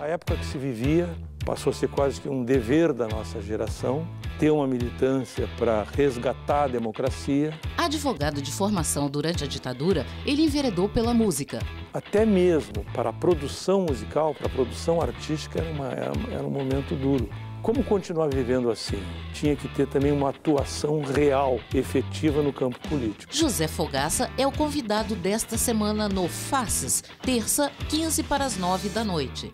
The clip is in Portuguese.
A época que se vivia passou a ser quase que um dever da nossa geração ter uma militância para resgatar a democracia. Advogado de formação durante a ditadura, ele enveredou pela música. Até mesmo para a produção musical, para a produção artística, era um momento duro. Como continuar vivendo assim? Tinha que ter também uma atuação real, efetiva no campo político. José Fogaça é o convidado desta semana no Faces, terça, 8h45 da noite.